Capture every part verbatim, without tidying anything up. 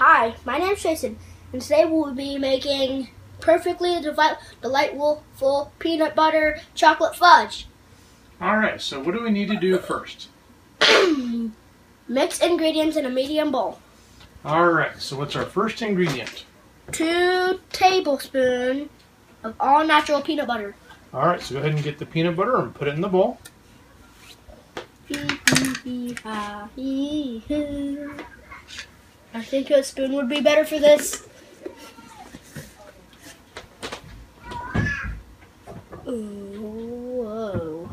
Hi, my name is Jason, and today we'll be making perfectly delightful full peanut butter chocolate fudge. Alright, so what do we need to do first? Mix ingredients in a medium bowl. Alright, so what's our first ingredient? Two tablespoons of all natural peanut butter. Alright, so go ahead and get the peanut butter and put it in the bowl. I think a spoon would be better for this. Ooh, whoa.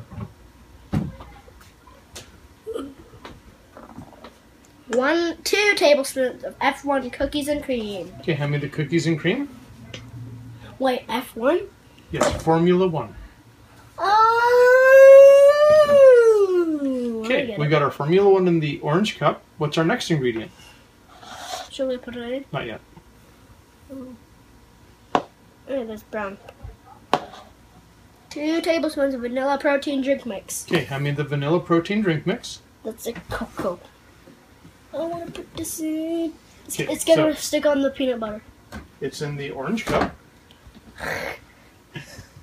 One, two tablespoons of F one cookies and cream. Okay, hand me the cookies and cream. Wait, F one? Yes, Formula One. Oh! Okay, we got our Formula One in the orange cup. What's our next ingredient? Should we put it in? Not yet. Oh, yeah, that's brown. Two tablespoons of vanilla protein drink mix. Okay, hand me the vanilla protein drink mix. That's a cocoa. I don't want to put this in. It's, it's going to so stick on the peanut butter. It's in the orange cup.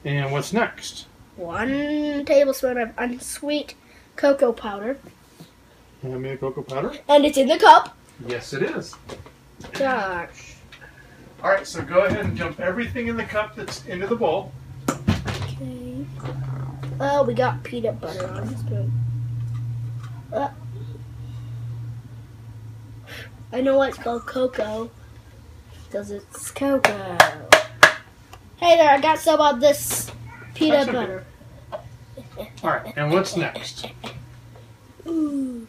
And what's next? One tablespoon of unsweet cocoa powder. Hand me the cocoa powder. And it's in the cup. Yes, it is. Gosh. All right, so go ahead and dump everything in the cup that's into the bowl. Okay. Oh, we got peanut butter on the spoon. Uh, I know why it's called cocoa, because it's cocoa. Hey there, I got some of this peanut butter. Okay. All right, and what's next? Ooh.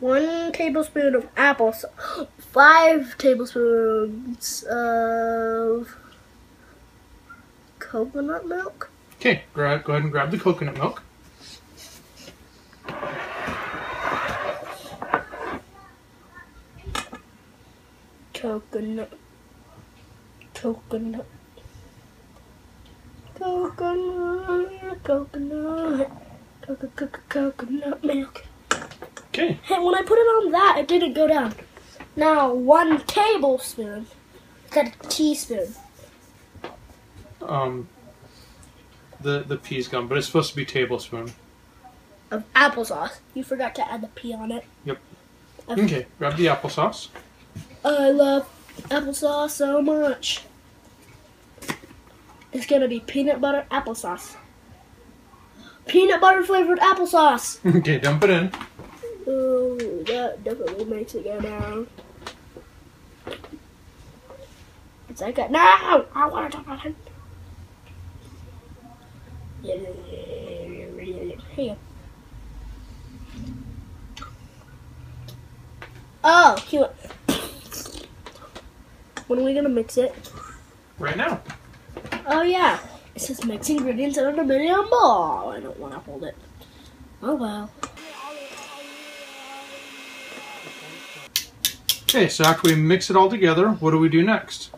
One tablespoon of apple sauce. Five tablespoons of coconut milk. Okay, grab, go ahead and grab the coconut milk. Coconut. Coconut. Coconut. Coconut. Coconut. Coconut milk. Okay. And when I put it on that, it didn't go down. Now, one tablespoon. It's got a teaspoon. Um, the, the P's gone, but it's supposed to be tablespoon. Of applesauce. You forgot to add the P on it. Yep. Okay, okay. Grab the applesauce. I love applesauce so much. It's going to be peanut butter applesauce. Peanut butter flavored applesauce. Okay, dump it in. Oh, that definitely makes it go down. It's like a... No! I don't want to talk about it. Here. Oh, cute. When are we going to mix it? Right now. Oh, yeah. It says mix ingredients in an aluminium bowl. I don't want to hold it. Oh, well. Okay, so after we mix it all together, what do we do next?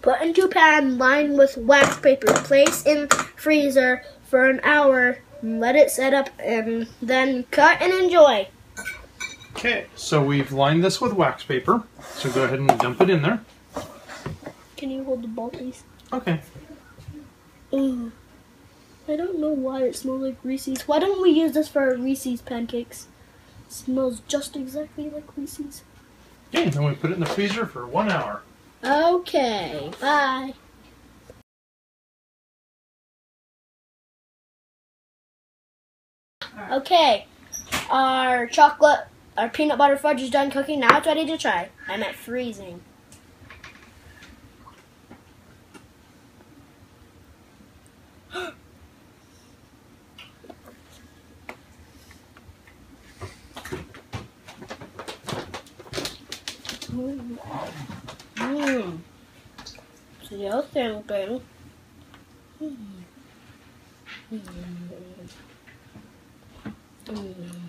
Put into a pan, line with wax paper, place in freezer for an hour, and let it set up, and then cut and enjoy. Okay, so we've lined this with wax paper, so go ahead and dump it in there. Can you hold the bowl, please? Okay. Ooh, I don't know why it smells like Reese's. Why don't we use this for our Reese's pancakes? Smells just exactly like Reese's. Okay, and then we put it in the freezer for one hour. Okay, bye. Okay, our chocolate, our peanut butter fudge is done cooking. Now it's ready to try. I meant freezing. Mmm. It's a yellow thing. Mmm. Mmm. Mmm.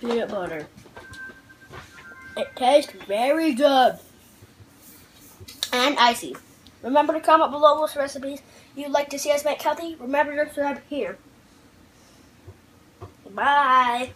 Peanut butter. It tastes very good. And icy. Remember to comment below what recipes you'd like to see us make healthy. Remember to subscribe here. Bye.